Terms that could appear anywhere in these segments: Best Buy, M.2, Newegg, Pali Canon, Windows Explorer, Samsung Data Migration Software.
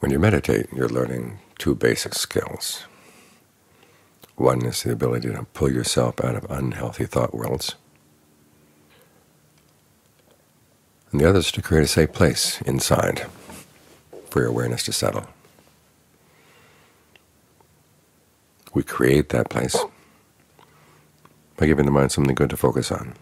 When you meditate, you're learning two basic skills. One is the ability to pull yourself out of unhealthy thought worlds. And the other is to create a safe place inside for your awareness to settle. We create that place by giving the mind something good to focus on,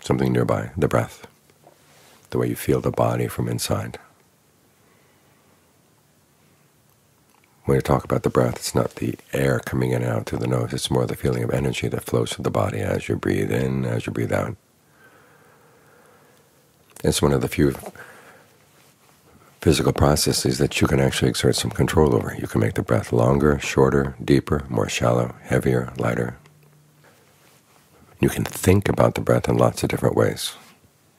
something nearby, the breath, the way you feel the body from inside. When you talk about the breath, it's not the air coming in and out through the nose, it's more the feeling of energy that flows through the body as you breathe in, as you breathe out. It's one of the few physical processes that you can actually exert some control over. You can make the breath longer, shorter, deeper, more shallow, heavier, lighter. You can think about the breath in lots of different ways.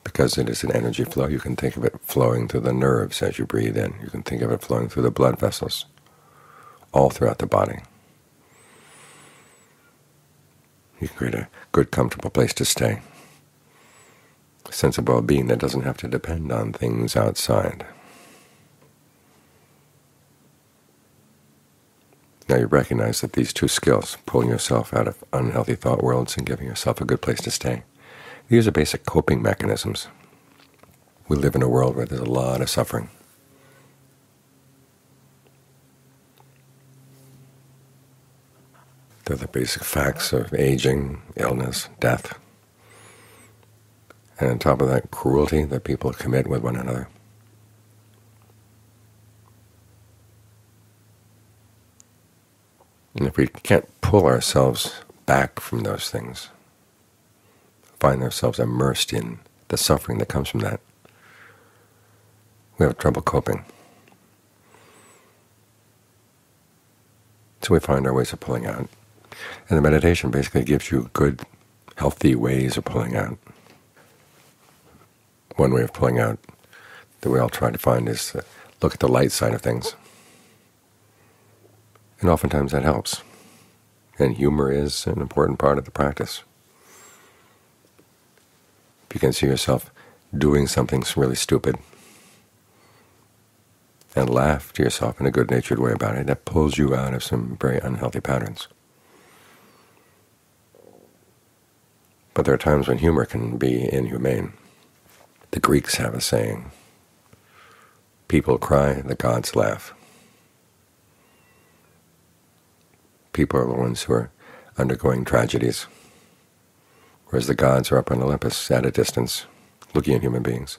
Because it is an energy flow, you can think of it flowing through the nerves as you breathe in. You can think of it flowing through the blood vessels, all throughout the body. You can create a good, comfortable place to stay. A sense of well-being that doesn't have to depend on things outside. Now you recognize that these two skills, pulling yourself out of unhealthy thought worlds and giving yourself a good place to stay, these are basic coping mechanisms. We live in a world where there's a lot of suffering. They're the basic facts of aging, illness, death. And on top of that, cruelty that people commit with one another. And if we can't pull ourselves back from those things, find ourselves immersed in the suffering that comes from that, we have trouble coping. So we find our ways of pulling out. And the meditation basically gives you good, healthy ways of pulling out. One way of pulling out that we all try to find is look at the light side of things. And oftentimes that helps. And humor is an important part of the practice. If you can see yourself doing something really stupid and laugh to yourself in a good-natured way about it, that pulls you out of some very unhealthy patterns. But there are times when humor can be inhumane. The Greeks have a saying, people cry, the gods laugh. People are the ones who are undergoing tragedies, whereas the gods are up on Olympus at a distance, looking at human beings,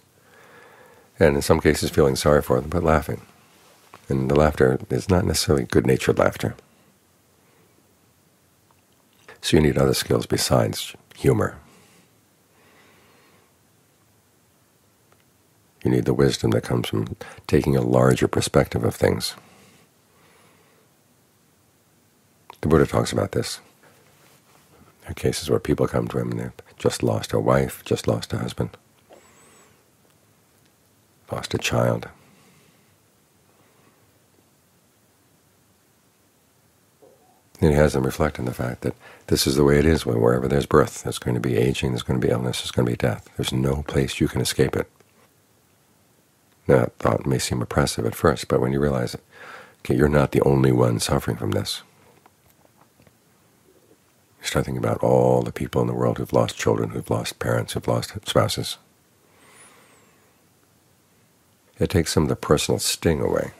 and in some cases feeling sorry for them, but laughing. And the laughter is not necessarily good-natured laughter. So you need other skills besides humor. You need the wisdom that comes from taking a larger perspective of things. The Buddha talks about this. There are cases where people come to him and they've just lost a wife, just lost a husband, lost a child. And he has them reflect on the fact that this is the way it is wherever there's birth. There's going to be aging, there's going to be illness, there's going to be death. There's no place you can escape it. Now, that thought may seem oppressive at first, but when you realize it, okay, you're not the only one suffering from this. You start thinking about all the people in the world who've lost children, who've lost parents, who've lost spouses. It takes some of the personal sting away.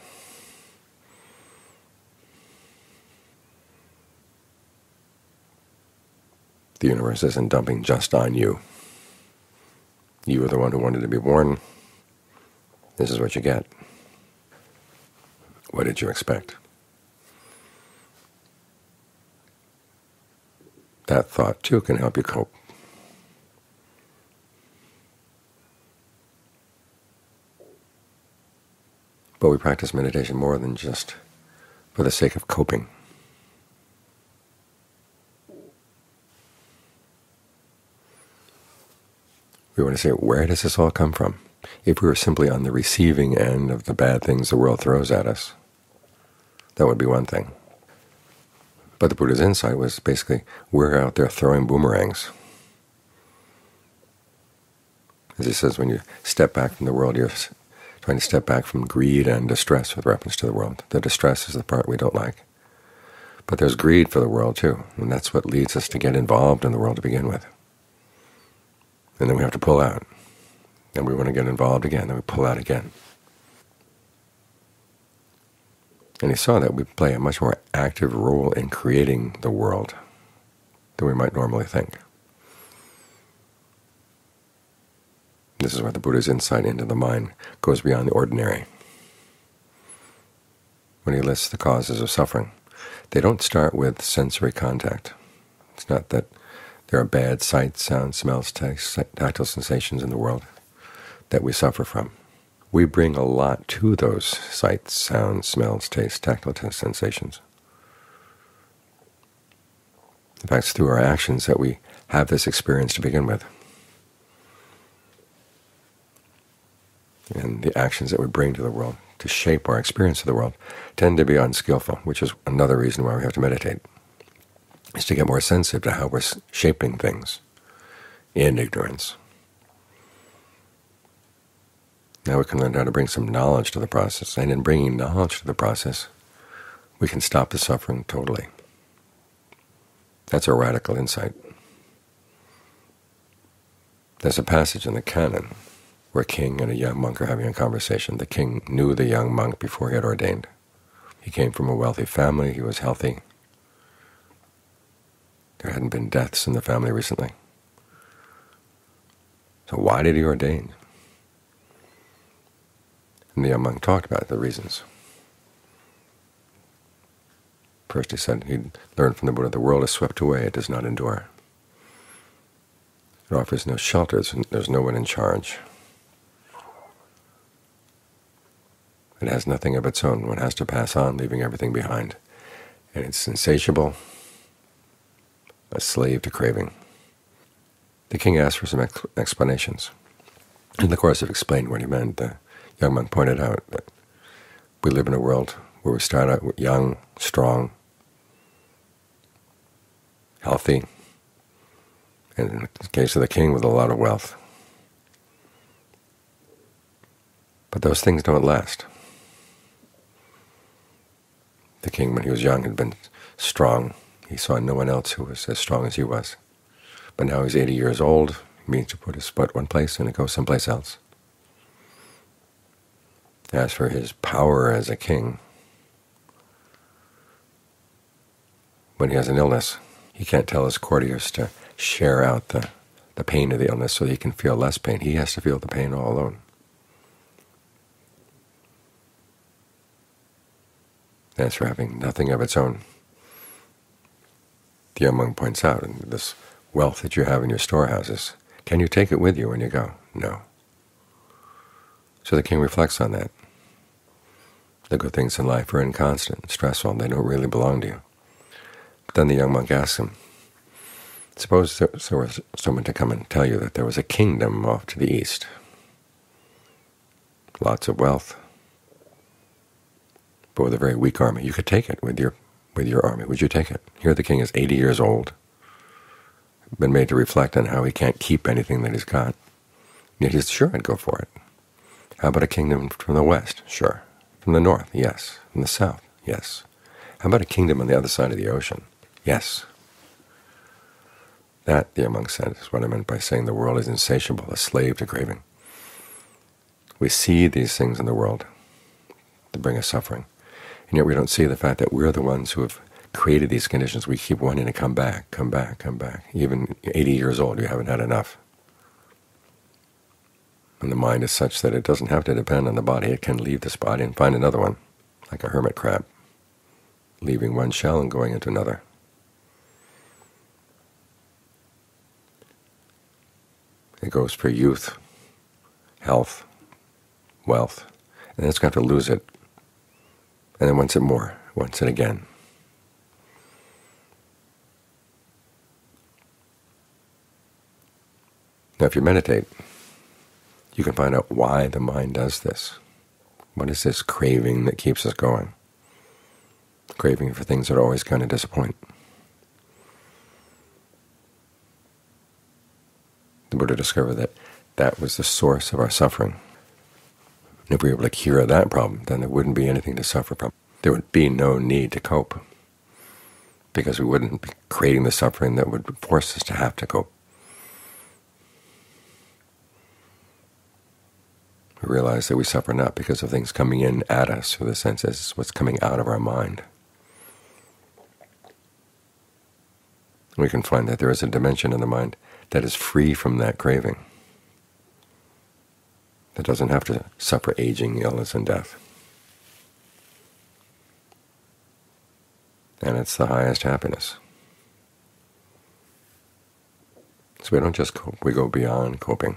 The universe isn't dumping just on you. You were the one who wanted to be born. This is what you get. What did you expect? That thought, too, can help you cope. But we practice meditation more than just for the sake of coping. We want to say, where does this all come from? If we were simply on the receiving end of the bad things the world throws at us, that would be one thing. But the Buddha's insight was basically, we're out there throwing boomerangs. As he says, when you step back from the world, you're trying to step back from greed and distress with reference to the world. The distress is the part we don't like. But there's greed for the world too, and that's what leads us to get involved in the world to begin with. And then we have to pull out. Then we want to get involved again, then we pull out again. And he saw that we play a much more active role in creating the world than we might normally think. This is where the Buddha's insight into the mind goes beyond the ordinary. When he lists the causes of suffering, they don't start with sensory contact. It's not that there are bad sights, sounds, smells, tastes, tactile sensations in the world that we suffer from. We bring a lot to those sights, sounds, smells, tastes, tactile sensations. In fact, it's through our actions that we have this experience to begin with. And the actions that we bring to the world to shape our experience of the world tend to be unskillful, which is another reason why we have to meditate, is to get more sensitive to how we're shaping things in ignorance. Now we can learn how to bring some knowledge to the process, and in bringing knowledge to the process, we can stop the suffering totally. That's a radical insight. There's a passage in the Canon where a king and a young monk are having a conversation. The king knew the young monk before he had ordained. He came from a wealthy family, he was healthy. There hadn't been deaths in the family recently. So why did he ordain? And the young monk talked about the reasons. First he said he'd learned from the Buddha, the world is swept away, it does not endure. It offers no shelter, there's no one in charge. It has nothing of its own, one has to pass on, leaving everything behind. And it's insatiable, a slave to craving. The king asked for some explanations. In the course of explaining what he meant, the young monk pointed out that we live in a world where we start out young, strong, healthy, and in the case of the king, with a lot of wealth. But those things don't last. The king, when he was young, had been strong. He saw no one else who was as strong as he was. But now he's 80 years old. He means to put his foot one place and it goes someplace else. As for his power as a king, when he has an illness, he can't tell his courtiers to share out the pain of the illness so that he can feel less pain. He has to feel the pain all alone. As for having nothing of its own, the young monk points out, and this wealth that you have in your storehouses, can you take it with you when you go? No. So the king reflects on that. The good things in life are inconstant and stressful, and they don't really belong to you. But then the young monk asks him, suppose there was someone to come and tell you that there was a kingdom off to the east, lots of wealth, but with a very weak army. You could take it with your army. Would you take it? Here the king is 80 years old, been made to reflect on how he can't keep anything that he's got, yet he's sure I'd go for it. How about a kingdom from the west? Sure. From the north? Yes. From the south? Yes. How about a kingdom on the other side of the ocean? Yes. That, the young monk said, is what I meant by saying the world is insatiable, a slave to craving. We see these things in the world that bring us suffering, and yet we don't see the fact that we're the ones who have created these conditions. We keep wanting to come back, come back, come back. Even 80 years old, you haven't had enough. And the mind is such that it doesn't have to depend on the body. It can leave this body and find another one, like a hermit crab, leaving one shell and going into another. It goes for youth, health, wealth, and it's got to lose it, and then wants it more, wants it again. Now if you meditate, you can find out why the mind does this. What is this craving that keeps us going? Craving for things that are always going to disappoint. The Buddha discovered that that was the source of our suffering. And if we were able to cure that problem, then there wouldn't be anything to suffer from. There would be no need to cope, because we wouldn't be creating the suffering that would force us to have to cope. We realize that we suffer not because of things coming in at us through the senses, it's what's coming out of our mind. We can find that there is a dimension in the mind that is free from that craving, that doesn't have to suffer aging, illness, and death. And it's the highest happiness. So we don't just cope, we go beyond coping.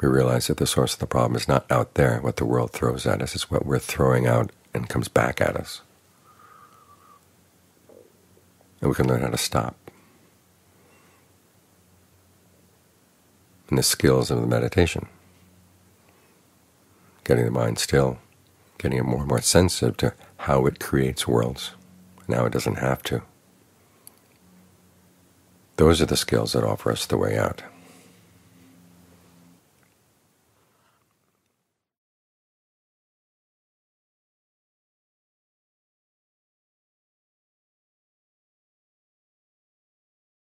We realize that the source of the problem is not out there, what the world throws at us, it's what we're throwing out and comes back at us. And we can learn how to stop. And the skills of the meditation, getting the mind still, getting it more and more sensitive to how it creates worlds, and how it doesn't have to. Those are the skills that offer us the way out.